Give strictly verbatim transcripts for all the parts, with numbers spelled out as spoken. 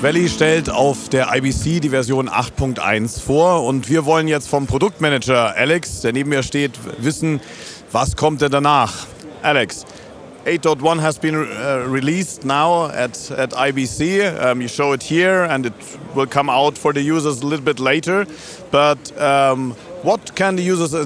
Grass Valley stellt auf der I B C die Version acht Punkt eins vor und wir wollen jetzt vom Produktmanager Alex, der neben mir steht, wissen, was kommt denn danach? Alex, eight point one has been uh, released now at, at I B C. Um, you show it here and it will come out for the users a little bit later. But um, what can the users uh,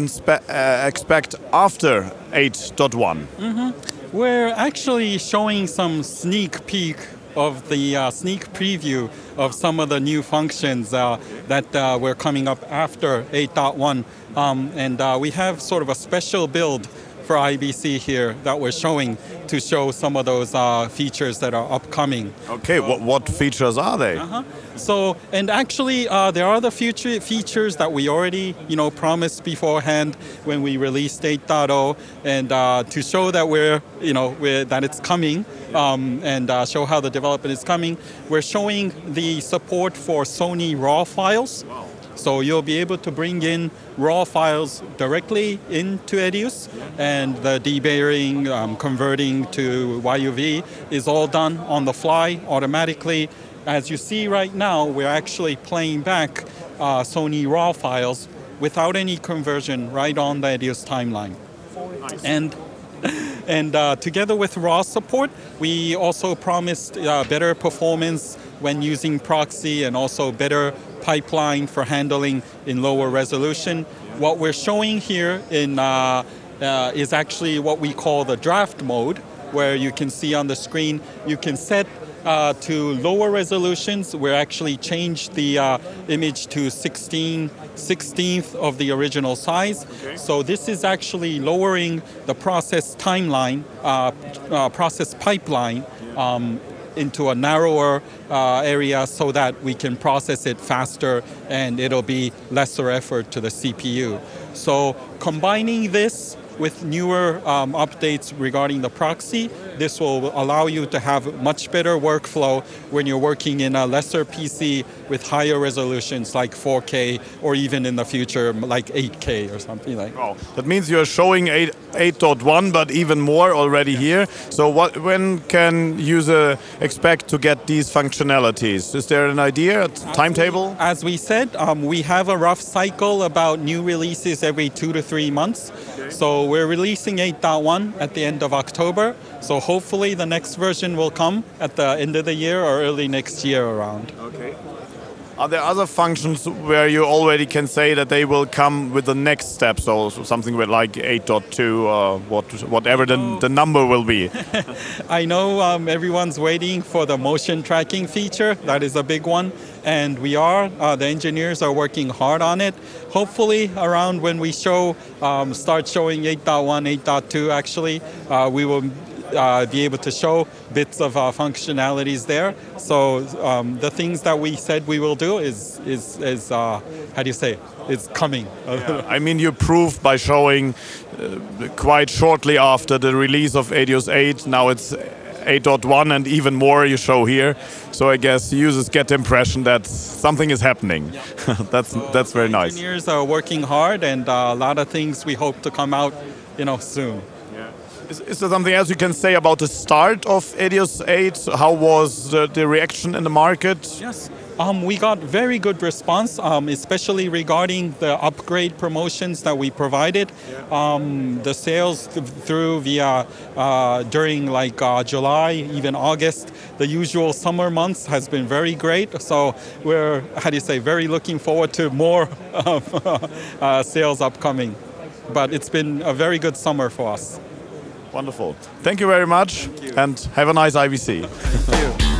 expect after eight point one? Mm-hmm. We're actually showing some sneak peek of the uh, sneak preview of some of the new functions uh, that uh, were coming up after eight point one. Um, and uh, we have sort of a special build for I B C here that we're showing to show some of those uh, features that are upcoming. Okay, so, what, what features are they? Uh-huh. So, and actually uh, there are the future features that we already, you know, promised beforehand when we released eight point oh, and uh, to show that we're, you know, we're, that it's coming um, and uh, show how the development is coming. We're showing the support for Sony RAW files. Wow. So you'll be able to bring in RAW files directly into EDIUS, and the debayering, um, converting to Y U V is all done on the fly automatically. As you see right now, we're actually playing back uh, Sony RAW files without any conversion right on the EDIUS timeline. Nice. And And uh, together with RAW support, we also promised uh, better performance when using proxy and also better pipeline for handling in lower resolution. What we're showing here in, uh, uh, is actually what we call the draft mode, where you can see on the screen, you can set uh, to lower resolutions. We're actually changed the uh, image to sixteen sixteenth of the original size. Okay. So this is actually lowering the process timeline, uh, uh, process pipeline, um, into a narrower uh, area so that we can process it faster and it'll be lesser effort to the C P U. So combining this with newer um, updates regarding the proxy, this will allow you to have much better workflow when you're working in a lesser P C with higher resolutions like four K or even in the future like eight K or something like that. Oh, that means you're showing eight point one but even more already yeah. here. So what, when can user expect to get these functionalities? Is there an idea, a timetable? As we said, um, we have a rough cycle about new releases every two to three months. Okay. So we're releasing eight point one at the end of October, so hopefully the next version will come at the end of the year or early next year around. Okay. Are there other functions where you already can say that they will come with the next step, so something with like eight point two or what, whatever the, the number will be? I know um, everyone's waiting for the motion tracking feature. That is a big one, and we are, uh, the engineers are working hard on it. Hopefully around when we show, um, start showing eight point one, eight point two actually, uh, we will Uh, be able to show bits of uh, functionalities there. So um, the things that we said we will do is, is, is uh, how do you say, it's coming. Yeah. I mean, you proved by showing uh, quite shortly after the release of EDIUS eight, now it's eight point one and even more you show here. So I guess users get the impression that something is happening. Yeah. that's, so that's very nice. Engineers are working hard and uh, a lot of things we hope to come out, you know, soon. Is, is there something else you can say about the start of EDIUS eight? How was the, the reaction in the market? Yes, um, we got very good response, um, especially regarding the upgrade promotions that we provided. Um, the sales th through via uh, during like uh, July, even August, the usual summer months has been very great. So we're, how do you say, very looking forward to more uh, sales upcoming. But it's been a very good summer for us. Wonderful. Thank you very much, you. and have a nice I B C. Thank you.